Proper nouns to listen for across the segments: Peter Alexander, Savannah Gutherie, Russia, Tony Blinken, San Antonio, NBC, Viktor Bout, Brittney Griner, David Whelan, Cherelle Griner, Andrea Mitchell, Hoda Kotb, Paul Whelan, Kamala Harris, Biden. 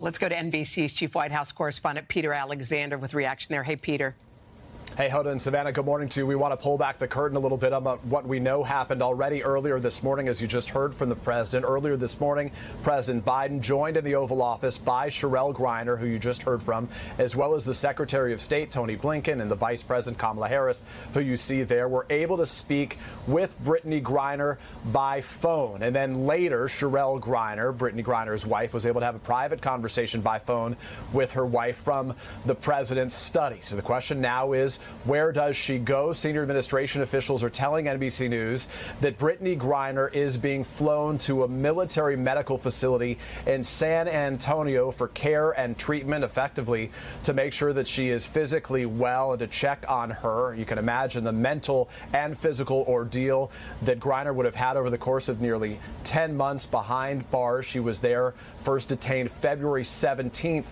Let's go to NBC's chief White House correspondent, Peter Alexander, with reaction there. Hey, Peter. Hey, Hoda and Savannah, good morning to you. We want to pull back the curtain a little bit on what we know happened already earlier this morning, as you just heard from the president. Earlier this morning, President Biden joined in the Oval Office by Cherelle Griner, who you just heard from, as well as the Secretary of State, Tony Blinken, and the Vice President, Kamala Harris, who you see there. We're able to speak with Brittney Griner by phone. And then later, Cherelle Griner, Brittney Griner's wife, was able to have a private conversation by phone with her wife from the president's study. So the question now is, where does she go? Senior administration officials are telling NBC News that Brittney Griner is being flown to a military medical facility in San Antonio for care and treatment, effectively to make sure that she is physically well and to check on her. You can imagine the mental and physical ordeal that Griner would have had over the course of nearly 10 months behind bars. She was there first detained February 17th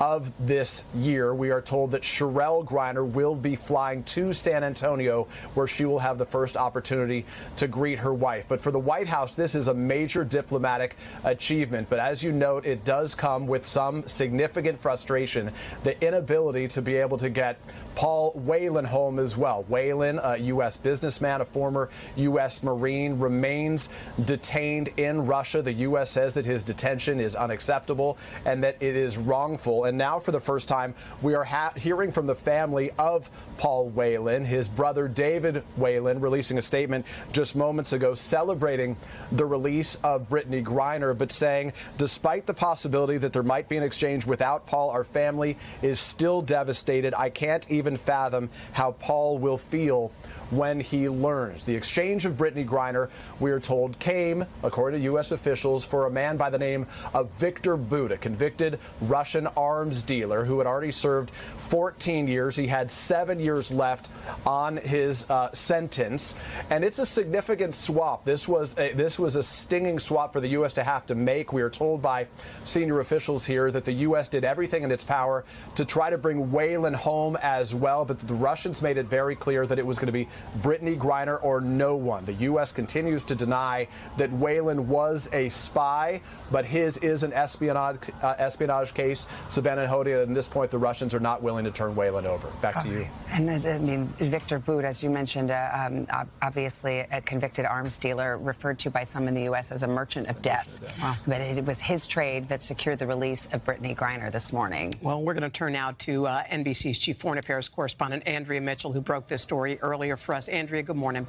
of this year. We are told that Cherelle Griner will be flying to San Antonio, where she will have the first opportunity to greet her wife. But for the White House, this is a major diplomatic achievement. But as you note, it does come with some significant frustration, the inability to be able to get Paul Whelan home as well. Whelan, a U.S. businessman, a former U.S. Marine, remains detained in Russia. The U.S. says that his detention is unacceptable and that it is wrongful. And now, for the first time, we are hearing from the family of Paul Whelan, his brother David Whelan, releasing a statement just moments ago celebrating the release of Brittney Griner, but saying, despite the possibility that there might be an exchange without Paul, our family is still devastated. I can't even fathom how Paul will feel when he learns. The exchange of Brittney Griner, we are told, came, according to U.S. officials, for a man by the name of Viktor Bout, a convicted Russian arms dealer who had already served 14 years. He had 7 years left on his sentence, and it's a significant swap. This was a stinging swap for the U.S. to have to make. We are told by senior officials here that the U.S. did everything in its power to try to bring Whelan home as well, but the Russians made it very clear that it was going to be Brittney Griner or no one. The U.S. continues to deny that Whelan was a spy, but his is an espionage case. Savannah and Hoda, at this point, the Russians are not willing to turn Whelan over. Back to you. And I mean, Viktor Bout, as you mentioned, obviously a convicted arms dealer, referred to by some in the U.S. as a merchant of death. Wow. But it was his trade that secured the release of Brittney Griner this morning. Well, we're going to turn now to NBC's chief foreign affairs correspondent, Andrea Mitchell, who broke this story earlier for us. Andrea, good morning.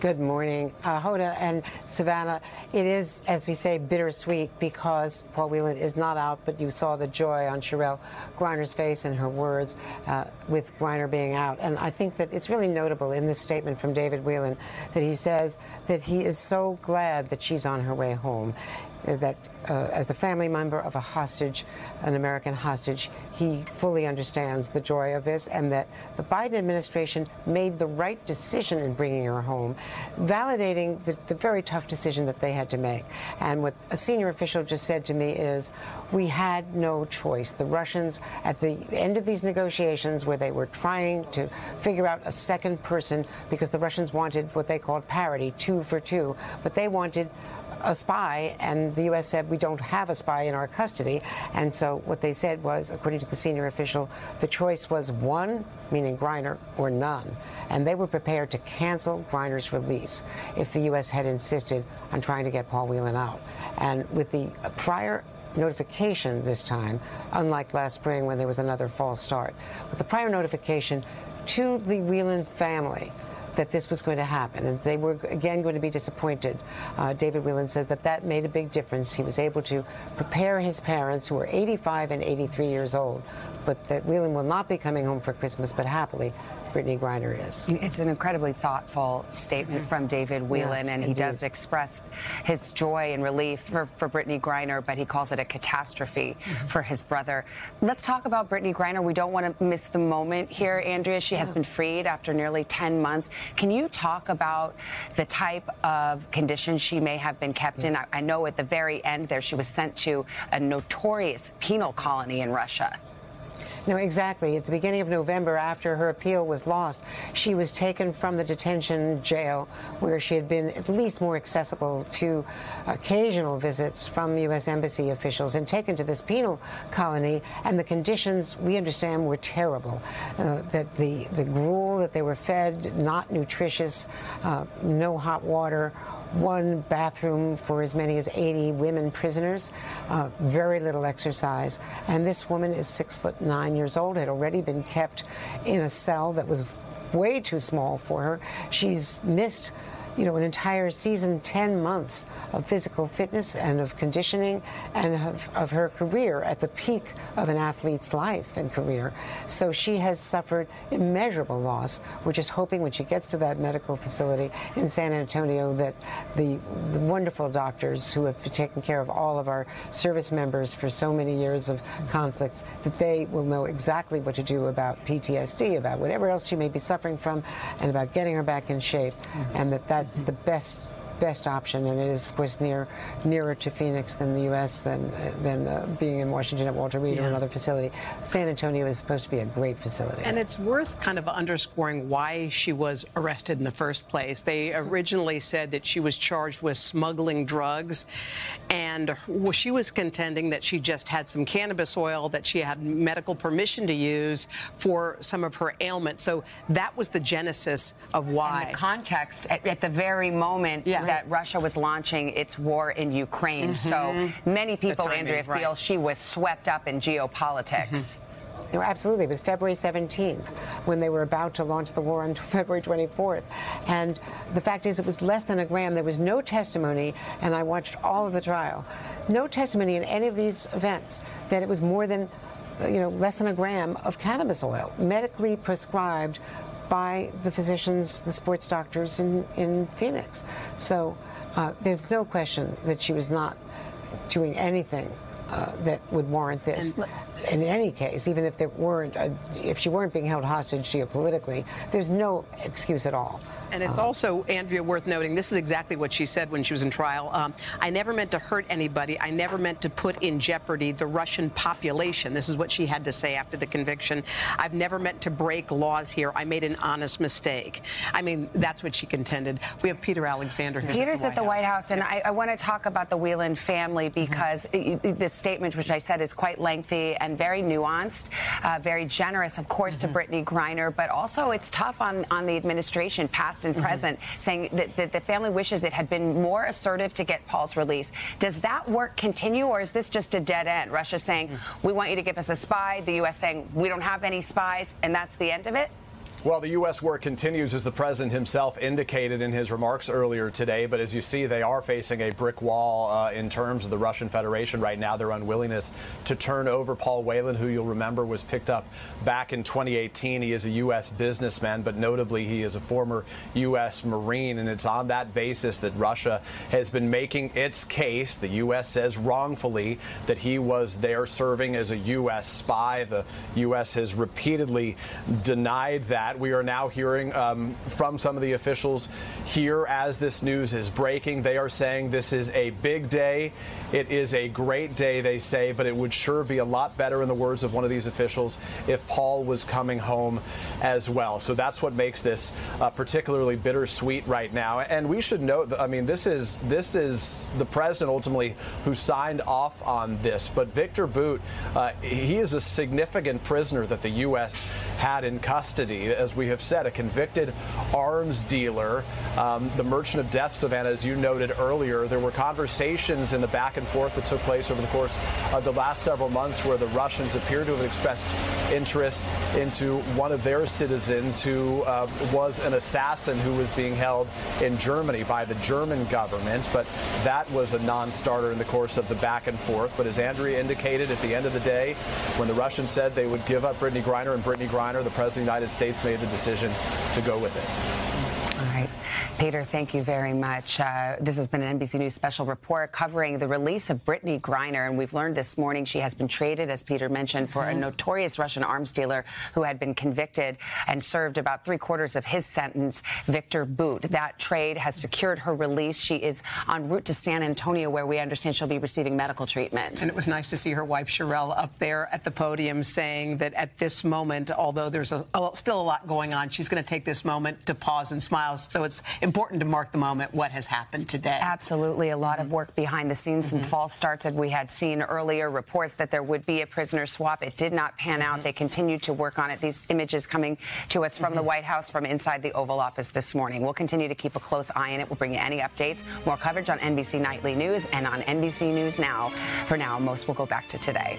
Good morning, Hoda and Savannah. It is, as we say, bittersweet because Paul Whelan is not out, but you saw the joy on Cherelle Griner's face and her words with Griner being out. And I think that it's really notable in this statement from David Whelan that he says that he is so glad that she's on her way home, that as the family member of a hostage, an American hostage, he fully understands the joy of this, and that the Biden administration made the right decision in bringing her home, validating the very tough decision that they had to make. And what a senior official just said to me is, we had no choice. The Russians, at the end of these negotiations where they were trying to figure out a second person, because the Russians wanted what they called parity, 2 for 2, but they wanted a spy, and the U.S. said, we don't have a spy in our custody. And so what they said was, according to the senior official, the choice was one, meaning Griner, or none. And they were prepared to cancel Griner's release if the U.S. had insisted on trying to get Paul Whelan out. And with the prior notification this time, unlike last spring when there was another false start, with the prior notification to the Whelan family that this was going to happen, and they were again going to be disappointed. David Whelan said that made a big difference. He was able to prepare his parents, who were 85 and 83 years old, but that Whelan will not be coming home for Christmas, but happily, Brittney Griner is. It's an incredibly thoughtful statement from David Whelan, yes, and indeed. He does express his joy and relief for Brittney Griner, but he calls it a catastrophe for his brother. Let's talk about Brittney Griner. We don't want to miss the moment here, Andrea. She has been freed after nearly 10 months. Can you talk about the type of condition she may have been kept in? I know at the very end there, she was sent to a notorious penal colony in Russia. No, exactly. At the beginning of November, after her appeal was lost, she was taken from the detention jail where she had been at least more accessible to occasional visits from U.S. embassy officials and taken to this penal colony. And the conditions, we understand, were terrible. That the gruel that they were fed, not nutritious, no hot water, one bathroom for as many as 80 women prisoners, very little exercise. And this woman is 6'9" years old, had already been kept in a cell that was way too small for her. She's missed, you know, an entire season, 10 months of physical fitness and of conditioning and of her career at the peak of an athlete's life and career. So she has suffered immeasurable loss. We're just hoping when she gets to that medical facility in San Antonio that the wonderful doctors who have taken care of all of our service members for so many years of conflicts, that they will know exactly what to do about PTSD, about whatever else she may be suffering from, and about getting her back in shape, and that that's the best option, and it is, of course, nearer to Phoenix than the U.S. than being in Washington at Walter Reed or another facility. San Antonio is supposed to be a great facility. And it's worth kind of underscoring why she was arrested in the first place. They originally said that she was charged with smuggling drugs, and she was contending that she just had some cannabis oil that she had medical permission to use for some of her ailments. So that was the genesis of why. And the context at the very moment that Russia was launching its war in Ukraine. So many people, Andrea, feel she was swept up in geopolitics. No, absolutely. It was February 17th when they were about to launch the war on February 24th. And the fact is, it was less than a gram. There was no testimony, and I watched all of the trial, no testimony in any of these events that it was more than, you know, less than a gram of cannabis oil, medically prescribed by the physicians, the sports doctors in Phoenix. So there's no question that she was not doing anything that would warrant this. In any case, even if there weren't, if she weren't being held hostage geopolitically, there's no excuse at all. And it's also, Andrea, worth noting, this is exactly what she said when she was in trial. I never meant to hurt anybody. I never meant to put in jeopardy the Russian population. This is what she had to say after the conviction. I've never meant to break laws here. I made an honest mistake. I mean, that's what she contended. We have Peter Alexander here. Peter's at the White House, and I want to talk about the Whelan family because this statement, which I said is quite lengthy and very nuanced, very generous, of course, to Brittney Griner, but also it's tough on the administration, past and present, saying that the family wishes it had been more assertive to get Paul's release. Does that work continue, or is this just a dead end? Russia saying, we want you to give us a spy, the U.S. saying, we don't have any spies, and that's the end of it? Well, the U.S. work continues, as the president himself indicated in his remarks earlier today. But as you see, they are facing a brick wall in terms of the Russian Federation right now, their unwillingness to turn over Paul Whelan, who you'll remember was picked up back in 2018. He is a U.S. businessman, but notably he is a former U.S. Marine. And it's on that basis that Russia has been making its case. The U.S. says wrongfully that he was there serving as a U.S. spy. The U.S. has repeatedly denied that. We are now hearing from some of the officials here as this news is breaking. They are saying this is a big day. It is a great day, they say, but it would sure be a lot better, in the words of one of these officials, if Paul was coming home as well. So that's what makes this particularly bittersweet right now. And we should note that, I mean, this is the president ultimately who signed off on this. But Viktor Bout, he is a significant prisoner that the U.S. had in custody. As we have said, a convicted arms dealer, the merchant of death, Savannah, as you noted earlier. There were conversations in the back and forth that took place over the course of the last several months where the Russians appear to have expressed interest into one of their citizens who was an assassin who was being held in Germany by the German government. But that was a non-starter in the course of the back and forth. But as Andrea indicated, at the end of the day, when the Russians said they would give up Brittney Griner, and Brittney Griner, the president of the United States, made the decision to go with it. All right. Peter, thank you very much. This has been an NBC News special report covering the release of Brittney Griner, and we've learned this morning she has been traded, as Peter mentioned, for a notorious Russian arms dealer who had been convicted and served about three-quarters of his sentence, Viktor Bout. That trade has secured her release. She is en route to San Antonio, where we understand she'll be receiving medical treatment. And it was nice to see her wife, Cherelle, up there at the podium saying that at this moment, although there's still a lot going on, she's going to take this moment to pause and smile. So it's important to mark the moment, what has happened today. Absolutely. A lot of work behind the scenes. Some false starts that we had seen earlier, reports that there would be a prisoner swap. It did not pan out. They continued to work on it. These images coming to us from the White House, from inside the Oval Office this morning. We'll continue to keep a close eye on it. We'll bring you any updates, more coverage on NBC Nightly News and on NBC News Now. For now, most will go back to today.